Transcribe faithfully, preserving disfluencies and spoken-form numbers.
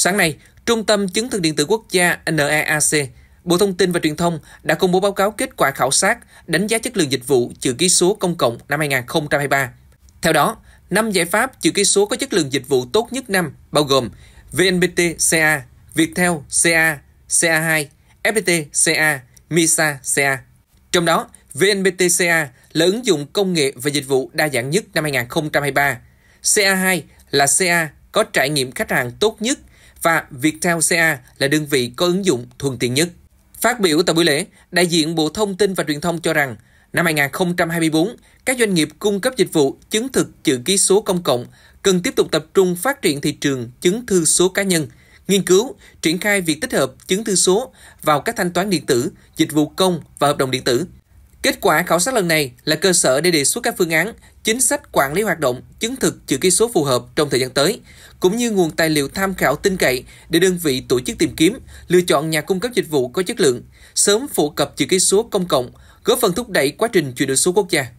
Sáng nay, Trung tâm Chứng thực điện tử quốc gia N E A C, Bộ Thông tin và Truyền thông đã công bố báo cáo kết quả khảo sát đánh giá chất lượng dịch vụ chữ ký số công cộng năm hai không hai ba. Theo đó, năm giải pháp chữ ký số có chất lượng dịch vụ tốt nhất năm bao gồm V N P T C A, Viettel C A, C A hai, F P T C A, MISA C A. Trong đó, V N P T C A là ứng dụng công nghệ và dịch vụ đa dạng nhất năm hai không hai ba, C A hai là C A có trải nghiệm khách hàng tốt nhất và Viettel C A là đơn vị có ứng dụng thuận tiện nhất. Phát biểu tại buổi lễ, đại diện Bộ Thông tin và Truyền thông cho rằng, năm hai không hai tư, các doanh nghiệp cung cấp dịch vụ chứng thực chữ ký số công cộng cần tiếp tục tập trung phát triển thị trường chứng thư số cá nhân, nghiên cứu, triển khai việc tích hợp chứng thư số vào các thanh toán điện tử, dịch vụ công và hợp đồng điện tử. Kết quả khảo sát lần này là cơ sở để đề xuất các phương án, chính sách quản lý hoạt động chứng thực chữ ký số phù hợp trong thời gian tới, cũng như nguồn tài liệu tham khảo tin cậy để đơn vị tổ chức tìm kiếm, lựa chọn nhà cung cấp dịch vụ có chất lượng, sớm phổ cập chữ ký số công cộng, góp phần thúc đẩy quá trình chuyển đổi số quốc gia.